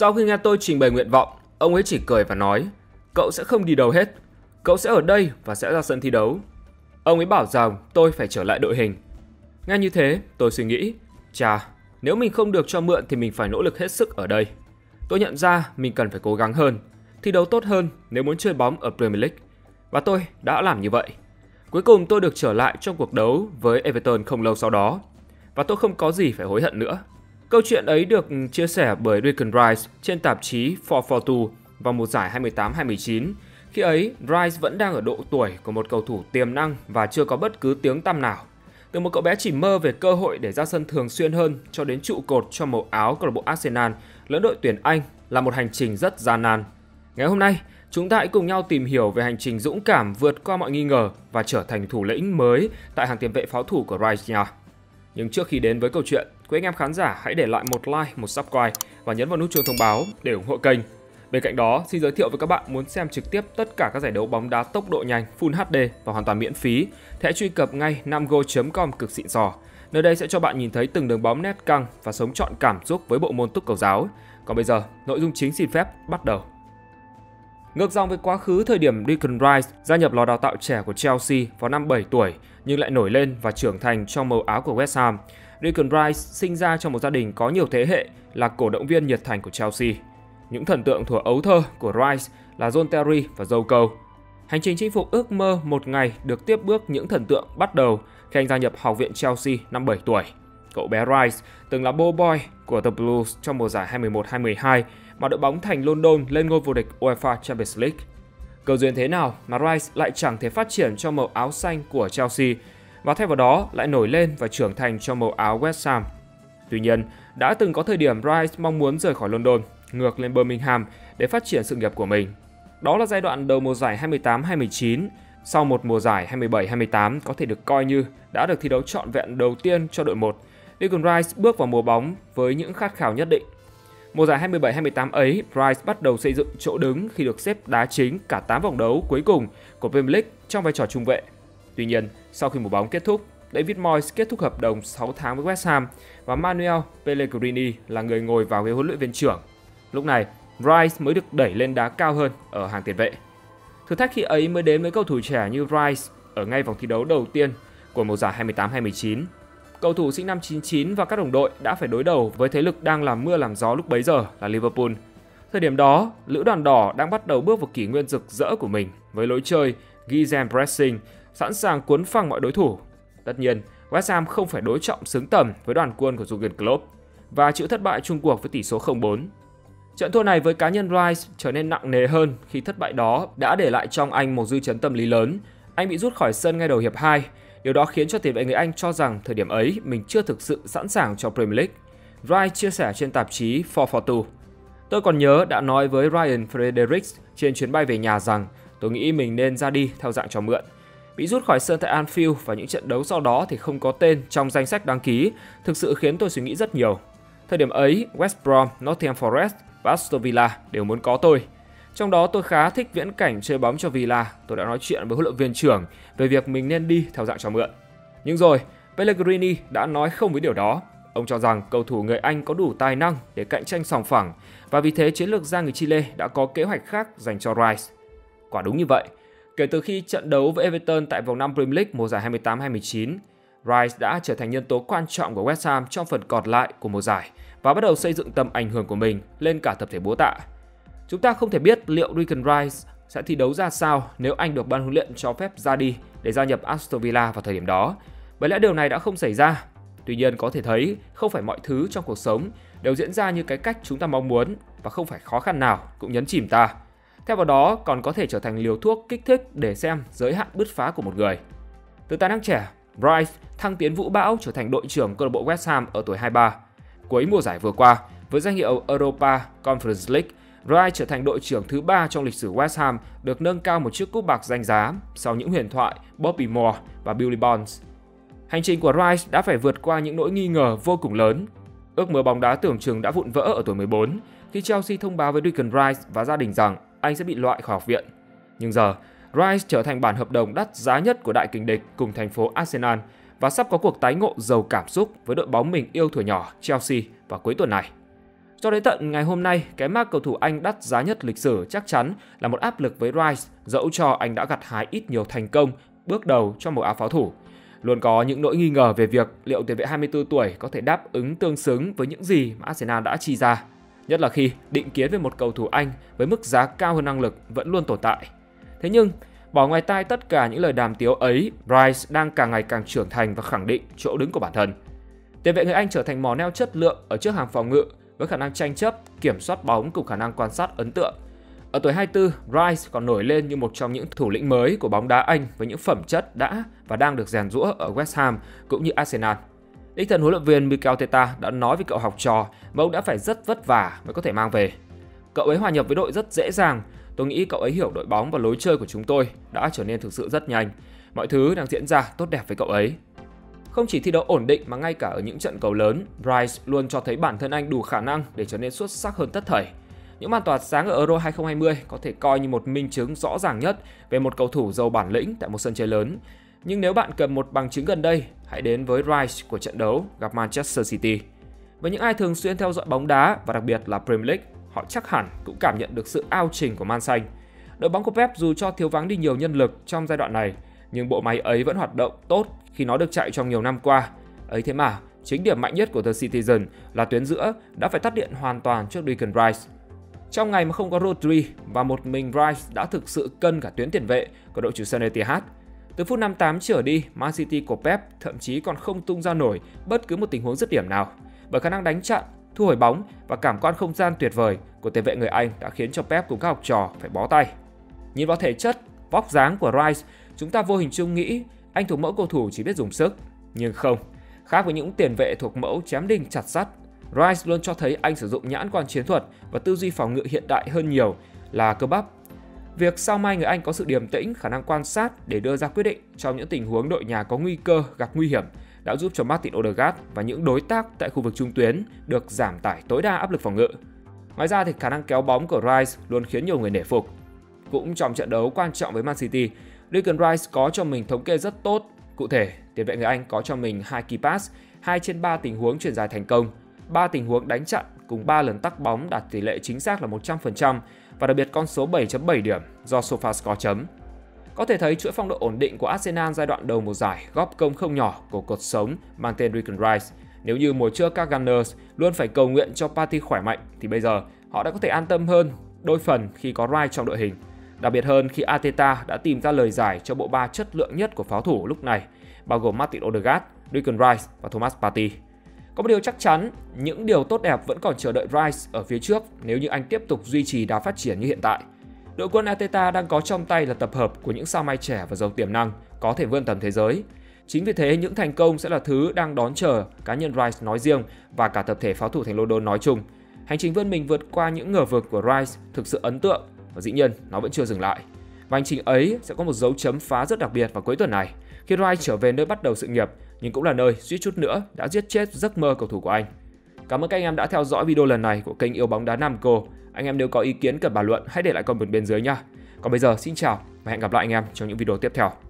Sau khi nghe tôi trình bày nguyện vọng, ông ấy chỉ cười và nói, cậu sẽ không đi đâu hết, cậu sẽ ở đây và sẽ ra sân thi đấu. Ông ấy bảo rằng tôi phải trở lại đội hình. Nghe như thế, tôi suy nghĩ, chà, nếu mình không được cho mượn thì mình phải nỗ lực hết sức ở đây. Tôi nhận ra mình cần phải cố gắng hơn, thi đấu tốt hơn nếu muốn chơi bóng ở Premier League. Và tôi đã làm như vậy. Cuối cùng tôi được trở lại trong cuộc đấu với Everton không lâu sau đó. Và tôi không có gì phải hối hận nữa. Câu chuyện ấy được chia sẻ bởi Declan Rice trên tạp chí FourFourTwo vào mùa giải 28-29. Khi ấy, Rice vẫn đang ở độ tuổi của một cầu thủ tiềm năng và chưa có bất cứ tiếng tăm nào. Từ một cậu bé chỉ mơ về cơ hội để ra sân thường xuyên hơn cho đến trụ cột cho màu áo câu lạc bộ Arsenal lẫn đội tuyển Anh là một hành trình rất gian nan. Ngày hôm nay, chúng ta hãy cùng nhau tìm hiểu về hành trình dũng cảm vượt qua mọi nghi ngờ và trở thành thủ lĩnh mới tại hàng tiền vệ pháo thủ của Rice nha. Nhưng trước khi đến với câu chuyện, quý anh em khán giả hãy để lại một like, một subscribe và nhấn vào nút chuông thông báo để ủng hộ kênh. Bên cạnh đó, xin giới thiệu với các bạn muốn xem trực tiếp tất cả các giải đấu bóng đá tốc độ nhanh Full HD và hoàn toàn miễn phí, thì hãy truy cập ngay namgo.com cực xịn sò. Nơi đây sẽ cho bạn nhìn thấy từng đường bóng nét căng và sống trọn cảm xúc với bộ môn túc cầu giáo. Còn bây giờ, nội dung chính xin phép bắt đầu. Ngược dòng với quá khứ, thời điểm Declan Rice gia nhập lò đào tạo trẻ của Chelsea vào năm 7 tuổi nhưng lại nổi lên và trưởng thành trong màu áo của West Ham. Declan Rice sinh ra trong một gia đình có nhiều thế hệ là cổ động viên nhiệt thành của Chelsea. Những thần tượng thuở ấu thơ của Rice là John Terry và Joe Cole. Hành trình chinh phục ước mơ một ngày được tiếp bước những thần tượng bắt đầu khi anh gia nhập Học viện Chelsea năm 7 tuổi. Cậu bé Rice từng là bowboy của The Blues trong mùa giải 21-22 mà đội bóng thành London lên ngôi vô địch UEFA Champions League. Cơ duyên thế nào mà Rice lại chẳng thể phát triển trong màu áo xanh của Chelsea và thay vào đó lại nổi lên và trưởng thành trong màu áo West Ham. Tuy nhiên, đã từng có thời điểm Rice mong muốn rời khỏi London, ngược lên Birmingham để phát triển sự nghiệp của mình. Đó là giai đoạn đầu mùa giải 28-29, sau một mùa giải 27-28 có thể được coi như đã được thi đấu trọn vẹn đầu tiên cho đội 1. Declan Rice bước vào mùa bóng với những khát khao nhất định. Mùa giải 27-28 ấy, Rice bắt đầu xây dựng chỗ đứng khi được xếp đá chính cả 8 vòng đấu cuối cùng của Premier League trong vai trò trung vệ. Tuy nhiên, sau khi mùa bóng kết thúc, David Moyes kết thúc hợp đồng 6 tháng với West Ham và Manuel Pellegrini là người ngồi vào ghế huấn luyện viên trưởng. Lúc này, Rice mới được đẩy lên đá cao hơn ở hàng tiền vệ. Thử thách khi ấy mới đến với cầu thủ trẻ như Rice ở ngay vòng thi đấu đầu tiên của mùa giải 28-29. Cầu thủ sinh năm 99 và các đồng đội đã phải đối đầu với thế lực đang làm mưa làm gió lúc bấy giờ là Liverpool. Thời điểm đó, lữ đoàn đỏ đang bắt đầu bước vào kỷ nguyên rực rỡ của mình với lối chơi Gegenpressing, sẵn sàng cuốn phăng mọi đối thủ. Tất nhiên, West Ham không phải đối trọng xứng tầm với đoàn quân của Jurgen Klopp và chịu thất bại chung cuộc với tỷ số 0-4. Trận thua này với cá nhân Rice trở nên nặng nề hơn khi thất bại đó đã để lại trong anh một dư chấn tâm lý lớn. Anh bị rút khỏi sân ngay đầu hiệp 2. Điều đó khiến cho tiền vệ người Anh cho rằng thời điểm ấy mình chưa thực sự sẵn sàng cho Premier League. Rice chia sẻ trên tạp chí FourFourTwo. Tôi còn nhớ đã nói với Ryan Fredericks trên chuyến bay về nhà rằng tôi nghĩ mình nên ra đi theo dạng cho mượn. Bị rút khỏi sân tại Anfield và những trận đấu sau đó thì không có tên trong danh sách đăng ký thực sự khiến tôi suy nghĩ rất nhiều. Thời điểm ấy, West Brom, Nottingham Forest và Aston Villa đều muốn có tôi. Trong đó tôi khá thích viễn cảnh chơi bóng cho Villa, tôi đã nói chuyện với huấn luyện viên trưởng về việc mình nên đi theo dạng cho mượn. Nhưng rồi, Pellegrini đã nói không với điều đó. Ông cho rằng cầu thủ người Anh có đủ tài năng để cạnh tranh sòng phẳng và vì thế chiến lược gia người Chile đã có kế hoạch khác dành cho Rice. Quả đúng như vậy, kể từ khi trận đấu với Everton tại vòng 5 Premier League mùa giải 28-29, Rice đã trở thành nhân tố quan trọng của West Ham trong phần còn lại của mùa giải và bắt đầu xây dựng tầm ảnh hưởng của mình lên cả tập thể búa tạ. Chúng ta không thể biết liệu Declan Rice sẽ thi đấu ra sao nếu anh được ban huấn luyện cho phép ra đi để gia nhập Aston Villa vào thời điểm đó. Bởi lẽ điều này đã không xảy ra. Tuy nhiên có thể thấy không phải mọi thứ trong cuộc sống đều diễn ra như cái cách chúng ta mong muốn và không phải khó khăn nào cũng nhấn chìm ta. Theo vào đó còn có thể trở thành liều thuốc kích thích để xem giới hạn bứt phá của một người. Từ tài năng trẻ, Rice thăng tiến vũ bão trở thành đội trưởng câu lạc bộ West Ham ở tuổi 23. Cuối mùa giải vừa qua, với danh hiệu Europa Conference League, Rice trở thành đội trưởng thứ 3 trong lịch sử West Ham được nâng cao một chiếc cúp bạc danh giá sau những huyền thoại Bobby Moore và Billy Bonds. Hành trình của Rice đã phải vượt qua những nỗi nghi ngờ vô cùng lớn. Ước mơ bóng đá tưởng chừng đã vụn vỡ ở tuổi 14 khi Chelsea thông báo với Declan Rice và gia đình rằng anh sẽ bị loại khỏi học viện. Nhưng giờ, Rice trở thành bản hợp đồng đắt giá nhất của đại kình địch cùng thành phố Arsenal và sắp có cuộc tái ngộ giàu cảm xúc với đội bóng mình yêu thuở nhỏ Chelsea vào cuối tuần này. Cho đến tận ngày hôm nay, cái mác cầu thủ Anh đắt giá nhất lịch sử chắc chắn là một áp lực với Rice, dẫu cho anh đã gặt hái ít nhiều thành công bước đầu cho màu áo pháo thủ. Luôn có những nỗi nghi ngờ về việc liệu tiền vệ 24 tuổi có thể đáp ứng tương xứng với những gì mà Arsenal đã chi ra, nhất là khi định kiến về một cầu thủ Anh với mức giá cao hơn năng lực vẫn luôn tồn tại. Thế nhưng, bỏ ngoài tai tất cả những lời đàm tiếu ấy, Rice đang càng ngày càng trưởng thành và khẳng định chỗ đứng của bản thân. Tiền vệ người Anh trở thành mỏ neo chất lượng ở trước hàng phòng ngự với khả năng tranh chấp, kiểm soát bóng cùng khả năng quan sát ấn tượng. Ở tuổi 24, Rice còn nổi lên như một trong những thủ lĩnh mới của bóng đá Anh với những phẩm chất đã và đang được rèn giũa ở West Ham cũng như Arsenal. Đích thân huấn luyện viên Mikel Arteta đã nói với cậu học trò mà ông đã phải rất vất vả mới có thể mang về. Cậu ấy hòa nhập với đội rất dễ dàng. Tôi nghĩ cậu ấy hiểu đội bóng và lối chơi của chúng tôi đã trở nên thực sự rất nhanh. Mọi thứ đang diễn ra tốt đẹp với cậu ấy. Không chỉ thi đấu ổn định mà ngay cả ở những trận cầu lớn, Rice luôn cho thấy bản thân anh đủ khả năng để trở nên xuất sắc hơn tất thảy. Những màn tỏa sáng ở Euro 2020 có thể coi như một minh chứng rõ ràng nhất về một cầu thủ giàu bản lĩnh tại một sân chơi lớn. Nhưng nếu bạn cần một bằng chứng gần đây, hãy đến với Rice của trận đấu gặp Manchester City. Với những ai thường xuyên theo dõi bóng đá và đặc biệt là Premier League, họ chắc hẳn cũng cảm nhận được sự ao trình của Man Xanh. Đội bóng của Pep dù cho thiếu vắng đi nhiều nhân lực trong giai đoạn này, nhưng bộ máy ấy vẫn hoạt động tốt khi nó được chạy trong nhiều năm qua. Ấy thế mà, chính điểm mạnh nhất của The Citizen là tuyến giữa đã phải tắt điện hoàn toàn trước Declan Rice. Trong ngày mà không có Rodri và một mình Rice đã thực sự cân cả tuyến tiền vệ của đội chủ sân Etihad. Từ phút 58 trở đi, Man City của Pep thậm chí còn không tung ra nổi bất cứ một tình huống dứt điểm nào, bởi khả năng đánh chặn, thu hồi bóng và cảm quan không gian tuyệt vời của tiền vệ người Anh đã khiến cho Pep cùng các học trò phải bó tay. Nhìn vào thể chất, vóc dáng của Rice, chúng ta vô hình chung nghĩ anh thuộc mẫu cầu thủ chỉ biết dùng sức, nhưng không. Khác với những tiền vệ thuộc mẫu chém đinh chặt sắt, Rice luôn cho thấy anh sử dụng nhãn quan chiến thuật và tư duy phòng ngự hiện đại hơn nhiều là cơ bắp. Việc sao mai người Anh có sự điềm tĩnh, khả năng quan sát để đưa ra quyết định trong những tình huống đội nhà có nguy cơ gặp nguy hiểm đã giúp cho Martin Odegaard và những đối tác tại khu vực trung tuyến được giảm tải tối đa áp lực phòng ngự. Ngoài ra thì khả năng kéo bóng của Rice luôn khiến nhiều người nể phục. Cũng trong trận đấu quan trọng với Man City, Declan Rice có cho mình thống kê rất tốt. Cụ thể, tiền vệ người Anh có cho mình 2 key pass, 2 trên 3 tình huống chuyền dài thành công, 3 tình huống đánh chặn cùng 3 lần tắc bóng đạt tỷ lệ chính xác là 100% và đặc biệt con số 7.7 điểm do SofaScore chấm. Có thể thấy chuỗi phong độ ổn định của Arsenal giai đoạn đầu mùa giải góp công không nhỏ của cột sống mang tên Declan Rice. Nếu như mùa trước các Gunners luôn phải cầu nguyện cho Partey khỏe mạnh thì bây giờ họ đã có thể an tâm hơn đôi phần khi có Rice trong đội hình. Đặc biệt hơn khi Arteta đã tìm ra lời giải cho bộ ba chất lượng nhất của pháo thủ lúc này, bao gồm Martin Odegaard, Declan Rice và Thomas Partey. Có một điều chắc chắn, những điều tốt đẹp vẫn còn chờ đợi Rice ở phía trước nếu như anh tiếp tục duy trì đà phát triển như hiện tại. Đội quân Arteta đang có trong tay là tập hợp của những sao mai trẻ và giàu tiềm năng có thể vươn tầm thế giới. Chính vì thế, những thành công sẽ là thứ đang đón chờ cá nhân Rice nói riêng và cả tập thể pháo thủ thành London nói chung. Hành trình vươn mình vượt qua những ngờ vực của Rice thực sự ấn tượng và dĩ nhiên nó vẫn chưa dừng lại. Và hành trình ấy sẽ có một dấu chấm phá rất đặc biệt vào cuối tuần này khi Rice trở về nơi bắt đầu sự nghiệp, nhưng cũng là nơi suýt chút nữa đã giết chết giấc mơ cầu thủ của anh. Cảm ơn các anh em đã theo dõi video lần này của kênh Yêu Bóng Đá Namco. Anh em nếu có ý kiến cần bàn luận hãy để lại comment bên dưới nha. Còn bây giờ xin chào và hẹn gặp lại anh em trong những video tiếp theo.